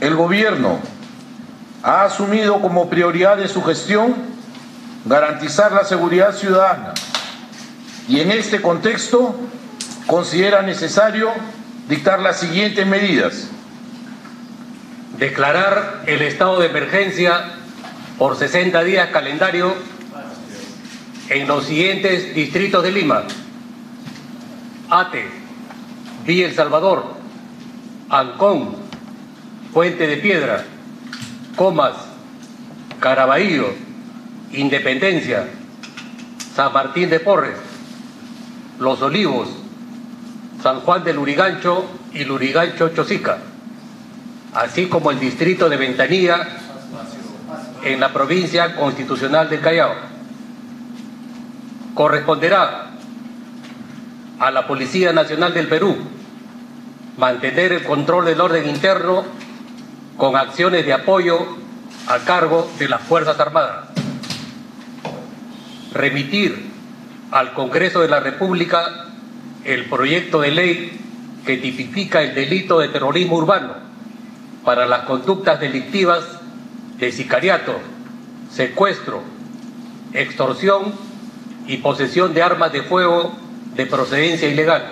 el gobierno ha asumido como prioridad de su gestión garantizar la seguridad ciudadana y en este contexto considera necesario dictar las siguientes medidas. Declarar el estado de emergencia por 60 días calendario en los siguientes distritos de Lima: Ate, Villa El Salvador, Ancón, Puente de Piedra, Comas, Carabayllo, Independencia, San Martín de Porres, Los Olivos, San Juan de Lurigancho y Lurigancho Chosica, así como el distrito de Ventanilla en la provincia constitucional del Callao. Corresponderá a la Policía Nacional del Perú mantener el control del orden interno con acciones de apoyo a cargo de las Fuerzas Armadas. Remitir al Congreso de la República el proyecto de ley que tipifica el delito de terrorismo urbano para las conductas delictivas de sicariato, secuestro, extorsión y posesión de armas de fuego de procedencia ilegal.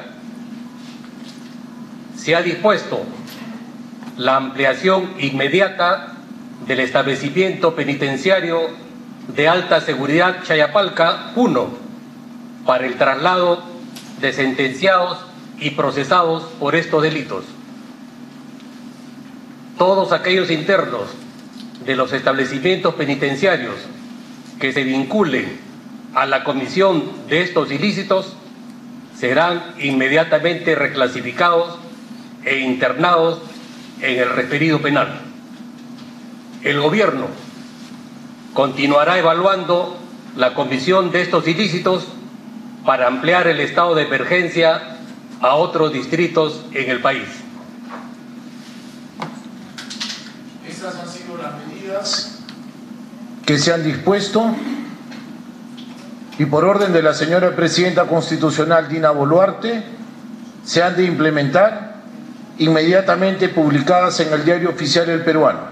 Se ha dispuesto la ampliación inmediata del establecimiento penitenciario de alta seguridad Challapalca 1 para el traslado de sentenciados y procesados por estos delitos. Todos aquellos internos de los establecimientos penitenciarios que se vinculen a la comisión de estos ilícitos serán inmediatamente reclasificados e internados en el referido penal. El gobierno continuará evaluando la comisión de estos ilícitos para ampliar el estado de emergencia a otros distritos en el país. Estas han sido las medidas que se han dispuesto y por orden de la señora Presidenta Constitucional Dina Boluarte se han de implementar inmediatamente publicadas en el Diario Oficial El Peruano.